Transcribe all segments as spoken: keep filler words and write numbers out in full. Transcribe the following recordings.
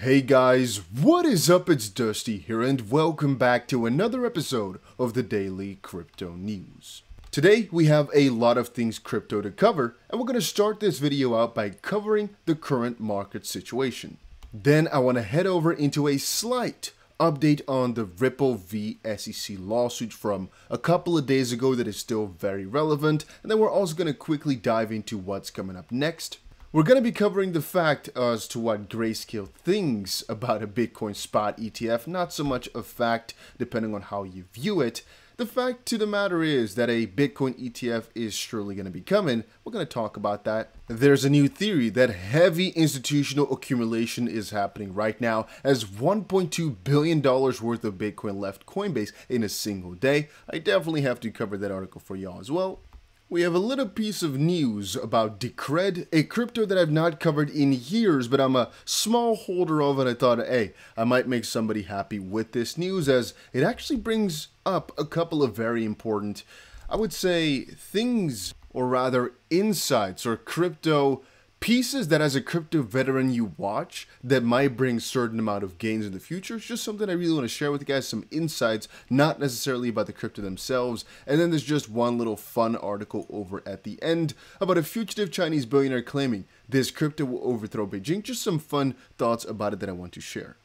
Hey guys, what is up? It's Dusty here and welcome back to another episode of the Daily Crypto News. Today we have a lot of things crypto to cover and we're going to start this video out by covering the current market situation. Then I want to head over into a slight update on the Ripple v S E C lawsuit from a couple of days ago that is still very relevant, and then we're also going to quickly dive into what's coming up next. We're going to be covering the fact as to what Grayscale thinks about a Bitcoin spot E T F, not so much a fact depending on how you view it. The fact to the matter is that a Bitcoin E T F is surely going to be coming. We're going to talk about that. There's a new theory that heavy institutional accumulation is happening right now, as one point two billion dollars worth of Bitcoin left Coinbase in a single day. I definitely have to cover that article for y'all as well. We have a little piece of news about Decred, a crypto that I've not covered in years, but I'm a small holder of, and I thought, hey, I might make somebody happy with this news, as it actually brings up a couple of very important, I would say, things, or rather insights or crypto pieces that as a crypto veteran you watch that might bring certain amount of gains in the future. It's just something I really want to share with you guys, some insights, not necessarily about the crypto themselves. And then there's just one little fun article over at the end about a fugitive Chinese billionaire claiming this crypto will overthrow Beijing. Just some fun thoughts about it that I want to share.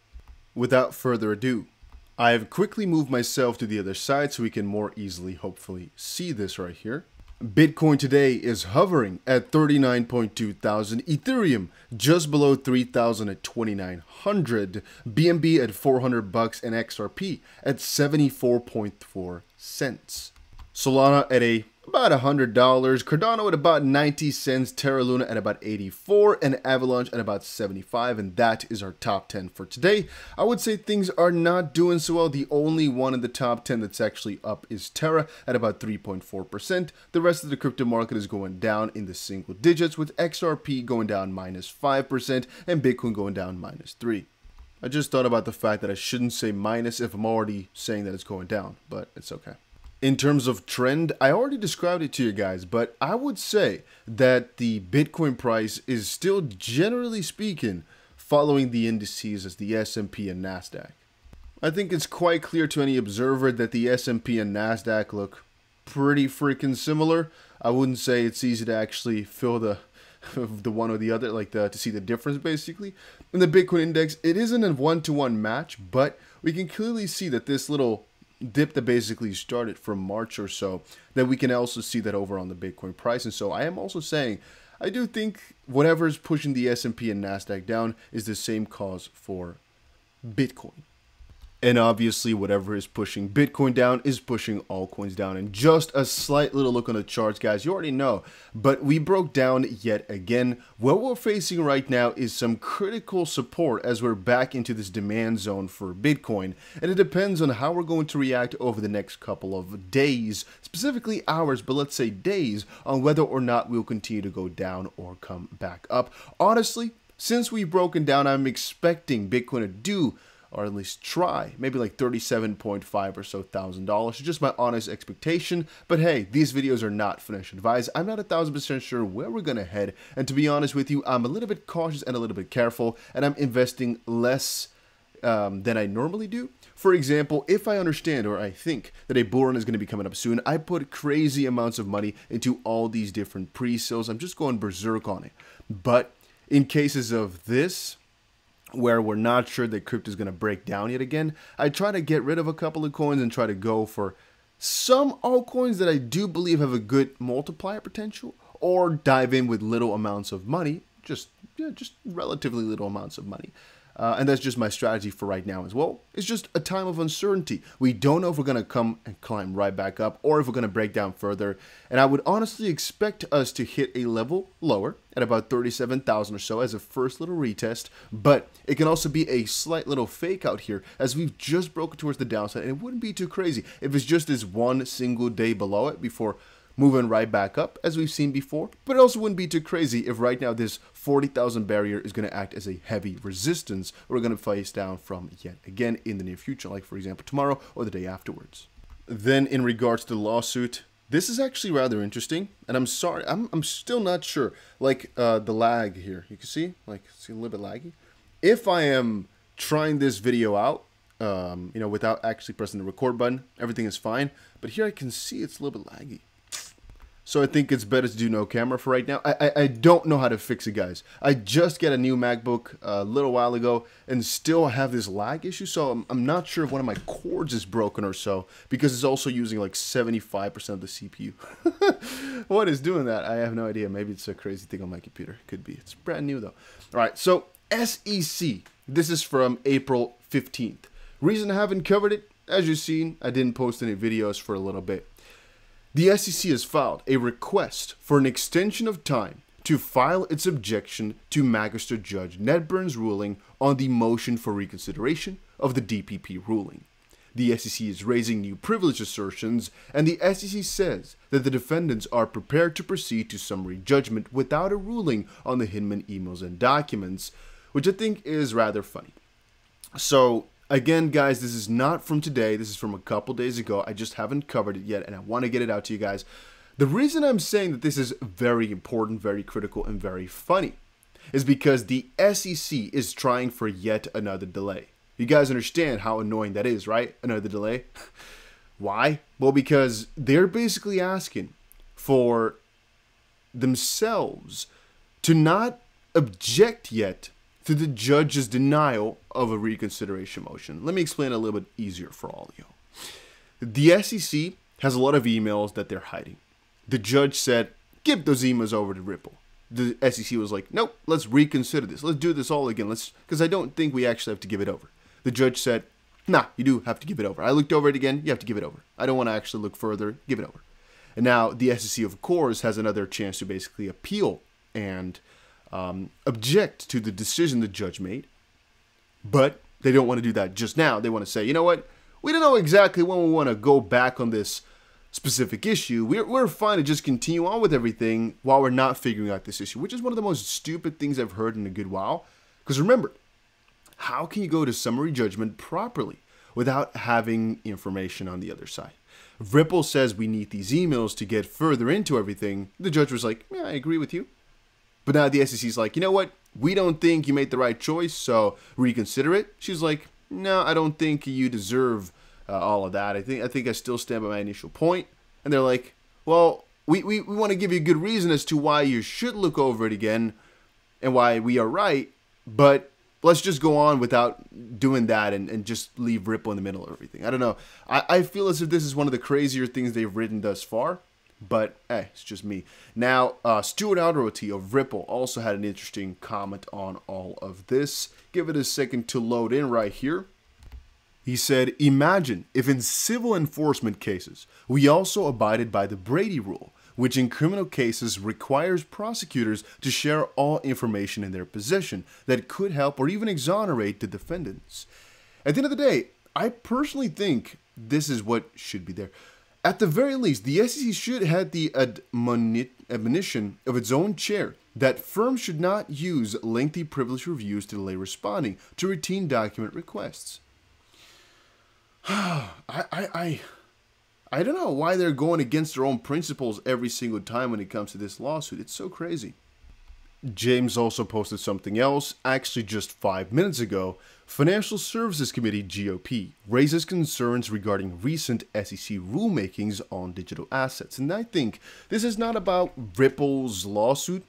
Without further ado, I have quickly moved myself to the other side so we can more easily, hopefully, see this right here. Bitcoin today is hovering at thirty-nine point two thousand, Ethereum just below three thousand at twenty-nine hundred, B N B at four hundred bucks, and X R P at seventy-four point four cents. Solana at a about one hundred dollars, Cardano at about ninety cents, Terra Luna at about eighty-four, and Avalanche at about seventy-five, and that is our top ten for today. I would say things are not doing so well. The only one in the top ten that's actually up is Terra at about three point four percent. The rest of the crypto market is going down in the single digits, with X R P going down minus five percent and Bitcoin going down minus three percent. I just thought about the fact that I shouldn't say minus if I'm already saying that it's going down, but it's okay. In terms of trend, I already described it to you guys, but I would say that the Bitcoin price is still, generally speaking, following the indices as the S and P and NASDAQ. I think it's quite clear to any observer that the S and P and NASDAQ look pretty freaking similar. I wouldn't say it's easy to actually feel the the one or the other, like the, to see the difference basically. And the Bitcoin index, it isn't a one-to-one match, but we can clearly see that this little dip that basically started from March or so, that we can also see that over on the Bitcoin price. And so I am also saying, I do think whatever is pushing the S and P and NASDAQ down is the same cause for Bitcoin. And obviously whatever is pushing Bitcoin down is pushing altcoins down. And just a slight little look on the charts, guys, you already know, but we broke down yet again. What we're facing right now is some critical support as we're back into this demand zone for Bitcoin. And it depends on how we're going to react over the next couple of days, specifically hours, but let's say days, on whether or not we'll continue to go down or come back up. Honestly, since we've broken down, I'm expecting Bitcoin to do, or at least try, maybe like thirty-seven point five or so thousand dollars. Just my honest expectation. But hey, these videos are not financial advice. I'm not a thousand percent sure where we're gonna head. And to be honest with you, I'm a little bit cautious and a little bit careful, and I'm investing less um, than I normally do. For example, if I understand or I think that a bull run is going to be coming up soon, I put crazy amounts of money into all these different pre-sales. I'm just going berserk on it. But in cases of this, where we're not sure that crypto is going to break down yet again, I try to get rid of a couple of coins and try to go for some altcoins that I do believe have a good multiplier potential, or dive in with little amounts of money, just yeah, just relatively little amounts of money. Uh, and that's just my strategy for right now as well. It's just a time of uncertainty. We don't know if we're going to come and climb right back up or if we're going to break down further. And I would honestly expect us to hit a level lower at about thirty-seven thousand or so as a first little retest. But it can also be a slight little fake out here as we've just broken towards the downside. And it wouldn't be too crazy if it's just this one single day below it before moving right back up as we've seen before, but it also wouldn't be too crazy if right now this forty thousand barrier is going to act as a heavy resistance we're going to face down from yet again in the near future, like for example tomorrow or the day afterwards. Then in regards to the lawsuit, this is actually rather interesting, and I'm sorry, I'm, I'm still not sure, like uh, the lag here, you can see, like, see a little bit laggy. if I am trying this video out, um, you know, without actually pressing the record button, everything is fine. But here I can see it's a little bit laggy. So I think it's better to do no camera for right now. I, I, I don't know how to fix it, guys. I just got a new MacBook a little while ago and still have this lag issue. So I'm, I'm not sure if one of my cords is broken or so, because it's also using like seventy-five percent of the C P U. What is doing that? I have no idea. Maybe it's a crazy thing on my computer. Could be. It's brand new though. All right. So S E C, this is from April fifteenth. Reason I haven't covered it, as you've seen, I didn't post any videos for a little bit. The S E C has filed a request for an extension of time to file its objection to Magistrate Judge Netburn's ruling on the motion for reconsideration of the D P P ruling. The S E C is raising new privilege assertions, and the S E C says that the defendants are prepared to proceed to summary judgment without a ruling on the Hinman emails and documents, which I think is rather funny. So, again, guys, this is not from today. This is from a couple days ago. I just haven't covered it yet, and I want to get it out to you guys. The reason I'm saying that this is very important, very critical, and very funny is because the S E C is trying for yet another delay. You guys understand how annoying that is, right? Another delay. Why? Well, because they're basically asking for themselves to not object yet to the judge's denial of a reconsideration motion. Let me explain a little bit easier for all of you. The S E C has a lot of emails that they're hiding. The judge said, give those emails over to Ripple. The S E C was like, nope, let's reconsider this. Let's do this all again. Let's, because I don't think we actually have to give it over. The judge said, nah, you do have to give it over. I looked over it again. You have to give it over. I don't want to actually look further. Give it over. And now the S E C, of course, has another chance to basically appeal and Um, object to the decision the judge made, but they don't want to do that just now. They want to say, you know what? We don't know exactly when we want to go back on this specific issue. We're, we're fine to just continue on with everything while we're not figuring out this issue, which is one of the most stupid things I've heard in a good while. Because remember, how can you go to summary judgment properly without having information on the other side? Ripple says we need these emails to get further into everything. The judge was like, yeah, I agree with you. But now the S E C's like, you know what? We don't think you made the right choice, so reconsider it. She's like, no, I don't think you deserve uh, all of that. I think I think I still stand by my initial point. And they're like, well, we, we, we want to give you a good reason as to why you should look over it again and why we are right, but let's just go on without doing that and, and just leave Ripple in the middle of everything. I don't know. I, I feel as if this is one of the crazier things they've written thus far. But, hey, it's just me. Now, uh, Stuart Alderoti of Ripple also had an interesting comment on all of this. Give it a second to load in right here. He said, imagine if in civil enforcement cases, we also abided by the Brady rule, which in criminal cases requires prosecutors to share all information in their possession that could help or even exonerate the defendants. At the end of the day, I personally think this is what should be there. At the very least, the S E C should have the admonition of its own chair that firms should not use lengthy privilege reviews to delay responding to routine document requests. I, I, I, I don't know why they're going against their own principles every single time when it comes to this lawsuit. It's so crazy. James also posted something else, actually just five minutes ago. Financial Services Committee, G O P, raises concerns regarding recent S E C rulemakings on digital assets. And I think this is not about Ripple's lawsuit,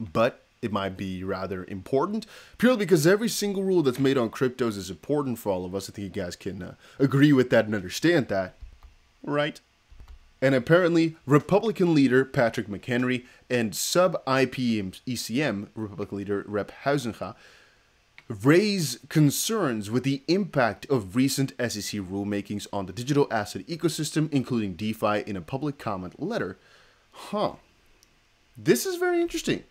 but it might be rather important, purely because every single rule that's made on cryptos is important for all of us. I think you guys can uh, agree with that and understand that, right? And apparently, Republican leader Patrick McHenry and sub-I P E C M Republican leader Rep Hauzinger raise concerns with the impact of recent S E C rulemakings on the digital asset ecosystem, including DeFi, in a public comment letter. Huh. This is very interesting.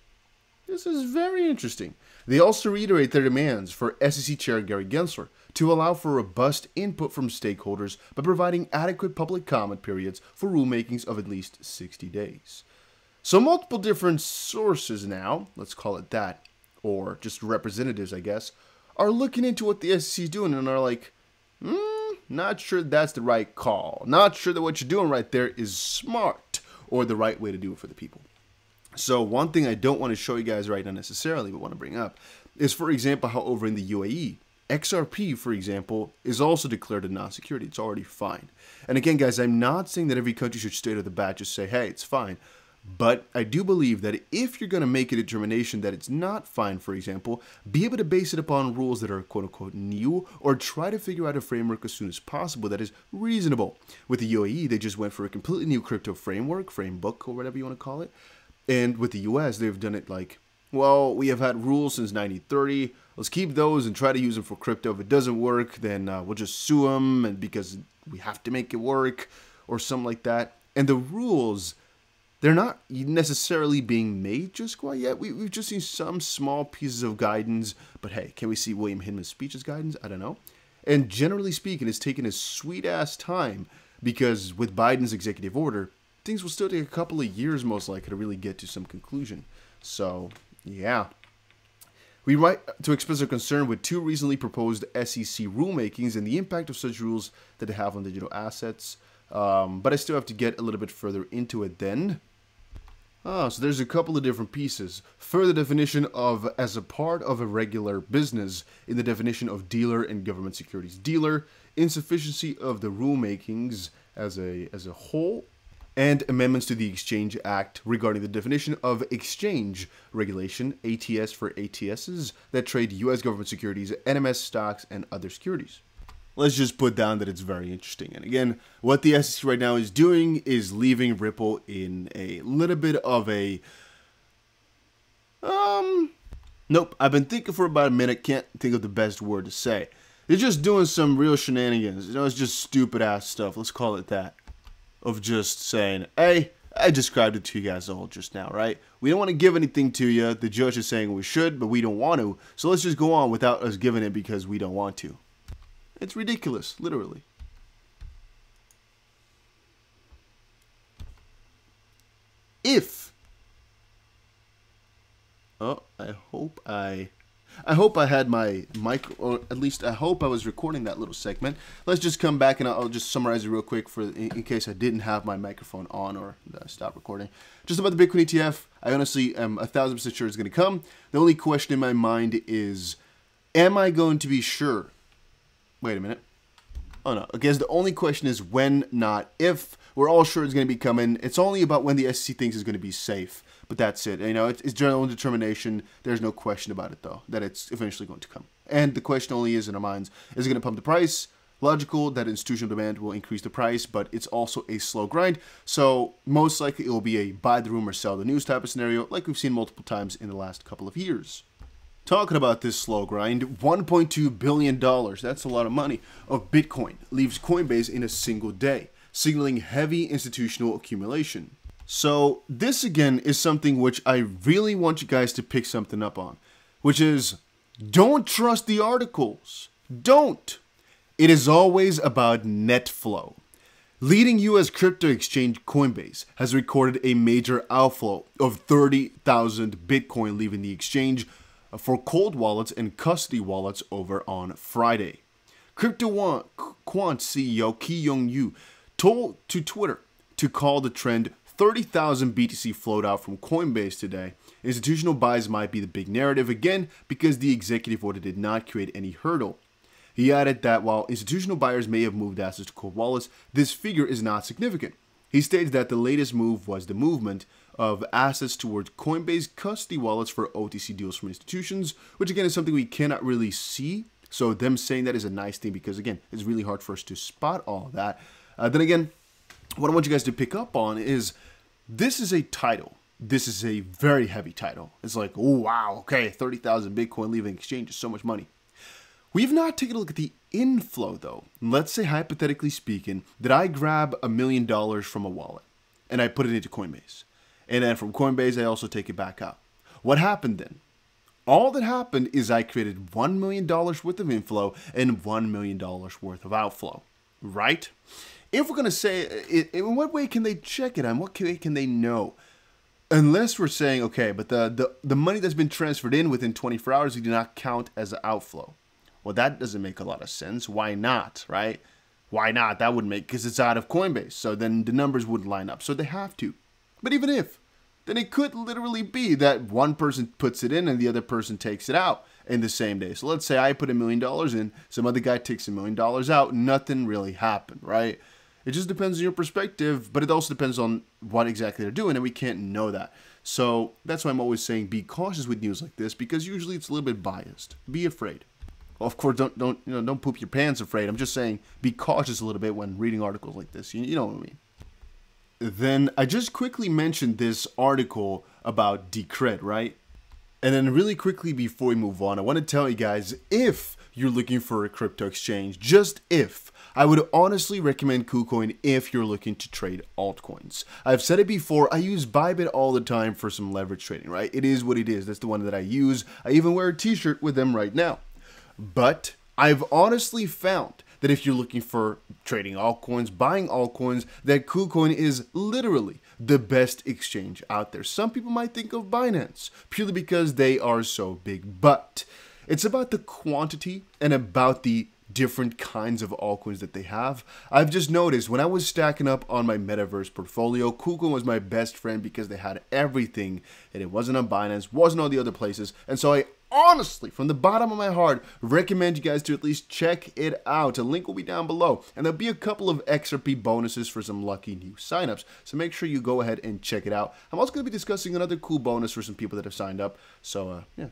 This is very interesting. They also reiterate their demands for S E C Chair Gary Gensler to allow for robust input from stakeholders by providing adequate public comment periods for rulemakings of at least sixty days. So multiple different sources now, let's call it that, or just representatives, I guess, are looking into what the S E C is doing and are like, mm, not sure that's the right call. Not sure that what you're doing right there is smart or the right way to do it for the people. So one thing I don't want to show you guys right now necessarily, but want to bring up is, for example, how over in the U A E, X R P, for example, is also declared a non-security. It's already fine. And again, guys, I'm not saying that every country should stay out of the bat, just say, hey, it's fine. But I do believe that if you're going to make a determination that it's not fine, for example, be able to base it upon rules that are quote-unquote new, or try to figure out a framework as soon as possible that is reasonable. With the U A E, they just went for a completely new crypto framework, framebook, or whatever you want to call it. And with the U S, they've done it like, well, we have had rules since nineteen thirty. Let's keep those and try to use them for crypto. If it doesn't work, then uh, we'll just sue them, and because we have to make it work or something like that. And the rules, they're not necessarily being made just quite yet. We, we've just seen some small pieces of guidance, but hey, can we see William Hinman's speech as guidance? I don't know. And generally speaking, it's taken a sweet-ass time because with Biden's executive order, things will still take a couple of years most likely to really get to some conclusion. So, yeah. We write to express our concern with two recently proposed S E C rulemakings and the impact of such rules that they have on digital assets. Um, but I still have to get a little bit further into it then. Ah, so there's a couple of different pieces. Further definition of as a part of a regular business in the definition of dealer and government securities dealer, insufficiency of the rulemakings as a as a whole, and amendments to the Exchange Act regarding the definition of exchange regulation, A T S for A T Ss that trade U S government securities, N M S stocks, and other securities. Let's just put down that it's very interesting. And again, what the S E C right now is doing is leaving Ripple in a little bit of a... Um... Nope, I've been thinking for about a minute, can't think of the best word to say. They're just doing some real shenanigans. You know, it's just stupid-ass stuff, let's call it that. Of just saying, hey, I described it to you guys all just now, right? We don't want to give anything to you. The judge is saying we should, but we don't want to. So let's just go on without us giving it because we don't want to. It's ridiculous, literally. If oh, I hope I, I hope I had my mic, or at least I hope I was recording that little segment. Let's just come back and I'll just summarize it real quick for in, in case I didn't have my microphone on or uh, stop recording. Just about the Bitcoin E T F, I honestly am a thousand percent sure it's going to come. The only question in my mind is, am I going to be sure? Wait a minute. Oh no, I guess the only question is when, not if. We're all sure it's going to be coming. It's only about when the S E C thinks it's going to be safe. But that's it. You know, it's, it's general determination. There's no question about it, though, that it's eventually going to come. And the question only is in our minds, is it going to pump the price? Logical that institutional demand will increase the price, but it's also a slow grind. So most likely it will be a buy the rumor, sell the news type of scenario, like we've seen multiple times in the last couple of years. Talking about this slow grind, one point two billion dollars, that's a lot of money, of Bitcoin leaves Coinbase in a single day, signaling heavy institutional accumulation. So this again is something which I really want you guys to pick something up on, which is don't trust the articles. Don't. It is always about net flow. Leading U S crypto exchange Coinbase has recorded a major outflow of thirty thousand Bitcoin leaving the exchange for cold wallets and custody wallets over on Friday. CryptoQuant C E O Ki Young Yu told to Twitter to call the trend thirty thousand B T C flowed out from Coinbase today. Institutional buys might be the big narrative again because the executive order did not create any hurdle. He added that while institutional buyers may have moved assets to cold wallets, this figure is not significant. He states that the latest move was the movement of assets towards Coinbase custody wallets for O T C deals from institutions, which again is something we cannot really see. So them saying that is a nice thing because again, it's really hard for us to spot all of that. Uh, then again, what I want you guys to pick up on is this is a title. This is a very heavy title. It's like, oh wow, okay, thirty thousand Bitcoin leaving exchange is so much money. We've not taken a look at the inflow though. Let's say hypothetically speaking, that I grab a million dollars from a wallet and I put it into Coinbase. And then from Coinbase, I also take it back out. What happened then? All that happened is I created one million dollars worth of inflow and one million dollars worth of outflow, right? If we're going to say, in what way can they check it? On what way can they know? Unless we're saying, okay, but the, the, the money that's been transferred in within twenty-four hours, you do not count as an outflow. Well, that doesn't make a lot of sense. Why not, right? Why not? That would make, because it's out of Coinbase. So then the numbers wouldn't line up. So they have to. But even if, then it could literally be that one person puts it in and the other person takes it out. in the same day. So let's say I put a million dollars in, some other guy takes a million dollars out, nothing really happened, right? It just depends on your perspective, but it also depends on what exactly they're doing, and we can't know that. So that's why I'm always saying be cautious with news like this, because usually it's a little bit biased. Be afraid. Of course, don't don't you know don't poop your pants afraid. I'm just saying be cautious a little bit when reading articles like this. You, you know what I mean. Then I just quickly mentioned this article about Decred, right? And then really quickly before we move on, I want to tell you guys, if you're looking for a crypto exchange, just if, I would honestly recommend KuCoin if you're looking to trade altcoins. I've said it before, I use Bybit all the time for some leverage trading, right? It is what it is. That's the one that I use. I even wear a t-shirt with them right now. But I've honestly found that if you're looking for trading altcoins, buying altcoins, that KuCoin is literally the best exchange out there. Some people might think of Binance purely because they are so big, but it's about the quantity and about the different kinds of altcoins that they have. I've just noticed when I was stacking up on my metaverse portfolio, KuCoin was my best friend because they had everything, and it wasn't on Binance, wasn't on the other places, and so I honestly, from the bottom of my heart, recommend you guys to at least check it out. A link will be down below, and there'll be a couple of X R P bonuses for some lucky new signups, so make sure you go ahead and check it out. I'm also going to be discussing another cool bonus for some people that have signed up, so uh, yeah.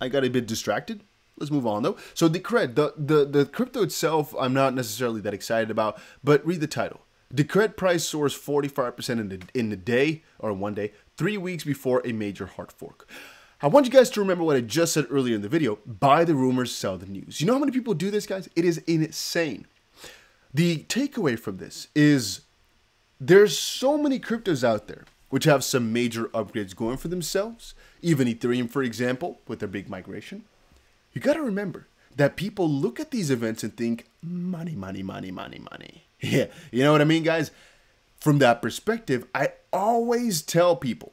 I got a bit distracted. Let's move on though. So Decred, the, the, the crypto itself, I'm not necessarily that excited about, but read the title. Decred price soars forty-five percent in the, in the day, or one day, three weeks before a major hard fork. I want you guys to remember what I just said earlier in the video, buy the rumors, sell the news. You know how many people do this, guys? It is insane. The takeaway from this is there's so many cryptos out there which have some major upgrades going for themselves, even Ethereum, for example, with their big migration. You got to remember that people look at these events and think money, money, money, money, money. Yeah, you know what I mean, guys? From that perspective, I always tell people,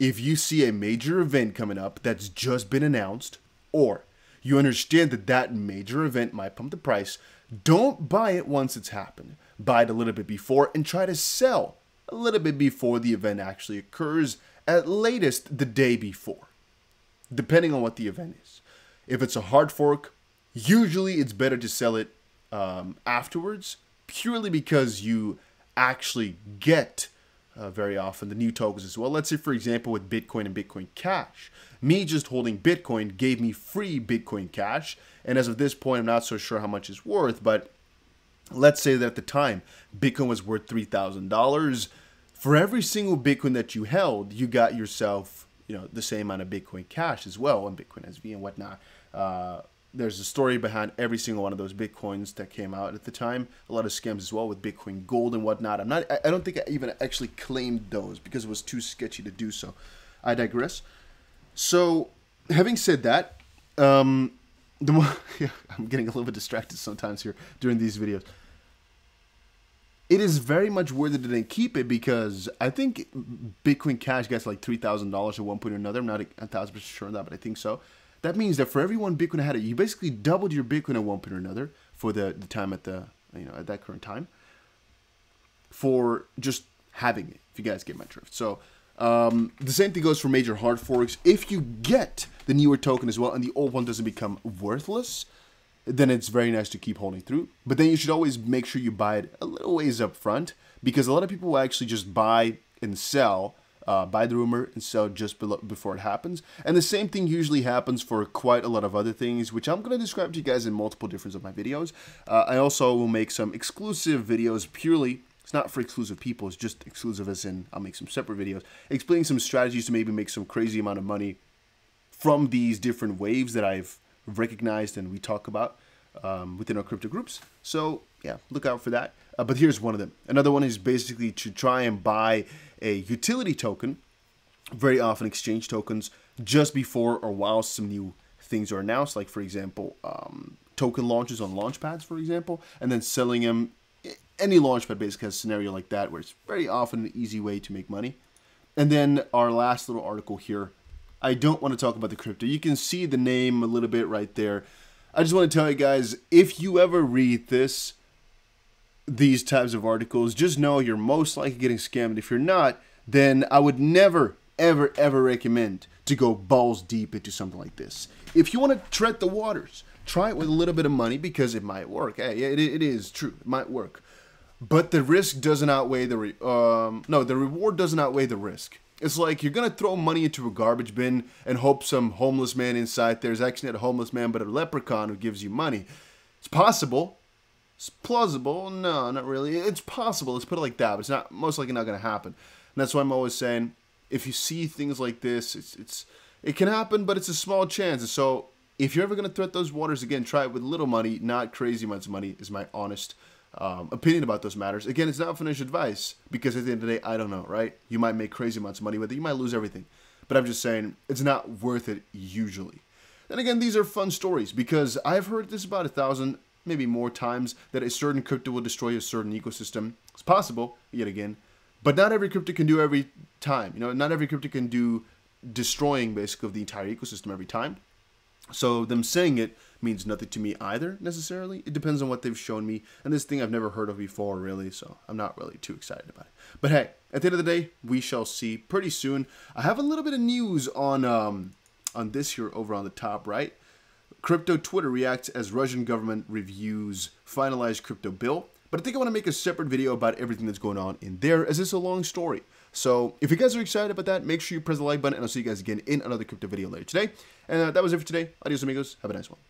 if you see a major event coming up that's just been announced, or you understand that that major event might pump the price, don't buy it once it's happened. Buy it a little bit before and try to sell a little bit before the event actually occurs, at latest the day before, depending on what the event is. If it's a hard fork, usually it's better to sell it um, afterwards, purely because you actually get Uh, very often the new tokens as well. Let's say, for example, with Bitcoin and Bitcoin Cash, me just holding Bitcoin gave me free Bitcoin Cash, and as of this point I'm not so sure how much it's worth, but let's say that at the time Bitcoin was worth three thousand dollars. For every single Bitcoin that you held, you got yourself, you know, the same amount of Bitcoin Cash as well, and Bitcoin S V and whatnot. uh, There's a story behind every single one of those Bitcoins that came out at the time. A lot of scams as well with Bitcoin Gold and whatnot. I'm not, I don't think I even actually claimed those because it was too sketchy to do so. I digress. So having said that, um, the more, yeah, I'm getting a little bit distracted sometimes here during these videos. It is very much worth it to keep it, because I think Bitcoin Cash gets like three thousand dollars at one point or another. I'm not a, a thousand percent sure on that, but I think so. That means that for every one Bitcoin I had, you basically doubled your Bitcoin at one point or another for the, the time at the, you know, at that current time, for just having it, if you guys get my drift. So um, the same thing goes for major hard forks. If you get the newer token as well and the old one doesn't become worthless, then it's very nice to keep holding through. But then you should always make sure you buy it a little ways up front, because a lot of people will actually just buy and sell. Uh, buy the rumor and sell just below, before it happens. And the same thing usually happens for quite a lot of other things, which I'm going to describe to you guys in multiple different of my videos. Uh, I also will make some exclusive videos purely, it's not for exclusive people, it's just exclusive as in I'll make some separate videos, explaining some strategies to maybe make some crazy amount of money from these different waves that I've recognized and we talk about um, within our crypto groups. So yeah, look out for that. Uh, but here's one of them. Another one is basically to try and buy a utility token, very often exchange tokens, just before or while some new things are announced, like, for example, um, token launches on launchpads, for example, and then selling them. Any launchpad basically has a scenario like that, where it's very often an easy way to make money. And then our last little article here. I don't want to talk about the crypto. You can see the name a little bit right there. I just want to tell you guys, if you ever read this, these types of articles, just know you're most likely getting scammed. If you're not, then I would never, ever, ever recommend to go balls deep into something like this. If you want to tread the waters, try it with a little bit of money because it might work. Hey, it, it is true. It might work. But the risk doesn't outweigh the... Re um, no, the reward doesn't outweigh the risk. It's like you're going to throw money into a garbage bin and hope some homeless man inside there is actually not a homeless man, but a leprechaun who gives you money. It's possible. It's plausible. No, not really. It's possible. Let's put it like that. But it's not, most likely not going to happen. And that's why I'm always saying, if you see things like this, it's it's it can happen, but it's a small chance. And so if you're ever going to thread those waters again, try it with little money, not crazy amounts of money, is my honest um, opinion about those matters. Again, it's not financial advice because at the end of the day, I don't know, right? You might make crazy amounts of money with it. You might lose everything. But I'm just saying it's not worth it usually. And again, these are fun stories because I've heard this about a thousand, maybe more times, that a certain crypto will destroy a certain ecosystem. It's possible, yet again. But not every crypto can do every time. You know, not every crypto can do destroying basically the entire ecosystem every time. So them saying it means nothing to me either necessarily. It depends on what they've shown me. And this thing I've never heard of before really. So I'm not really too excited about it. But hey, at the end of the day, we shall see pretty soon. I have a little bit of news on... Um, on this here over on the top right. Crypto Twitter reacts as Russian government reviews finalized crypto bill. But I think I want to make a separate video about everything that's going on in there, as it's a long story. So if you guys are excited about that, make sure you press the like button, and I'll see you guys again in another crypto video later today. And uh, that was it for today. Adios amigos. Have a nice one.